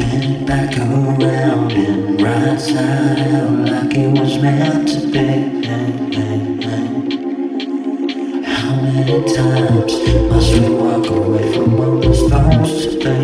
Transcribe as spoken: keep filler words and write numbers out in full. spin back around and right side out like it was meant to be. How many times must we walk away from what was supposed to be?